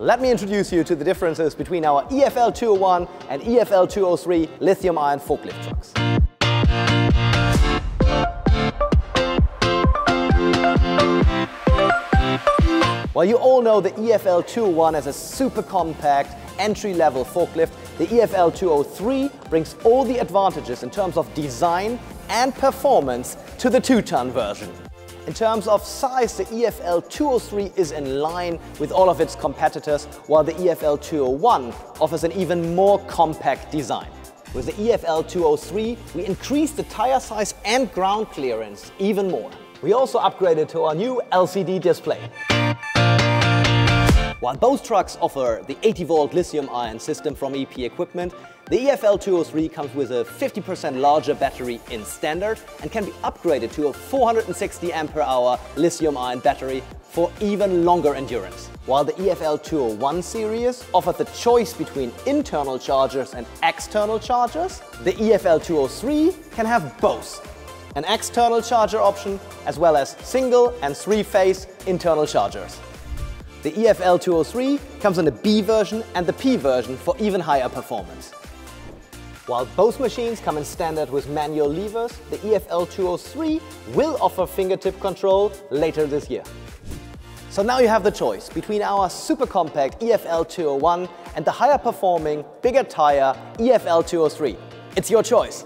Let me introduce you to the differences between our EFL201 and EFL203 lithium iron forklift trucks. Well, you all know the EFL201 as a super compact entry-level forklift. The EFL203 brings all the advantages in terms of design and performance to the 2-ton version. In terms of size, the EFL203 is in line with all of its competitors, while the EFL201 offers an even more compact design. With the EFL203, we increased the tire size and ground clearance even more. We also upgraded to our new LCD display. While both trucks offer the 80-volt lithium-ion system from EP Equipment, the EFL203 comes with a 50% larger battery in standard and can be upgraded to a 460 Ah lithium-ion battery for even longer endurance. While the EFL201 series offered the choice between internal chargers and external chargers, the EFL203 can have both. An external charger option as well as single and three-phase internal chargers. The EFL203 comes in the B version and the P version for even higher performance. While both machines come in standard with manual levers, the EFL203 will offer fingertip control later this year. So now you have the choice between our super compact EFL201 and the higher performing, bigger tire EFL203. It's your choice.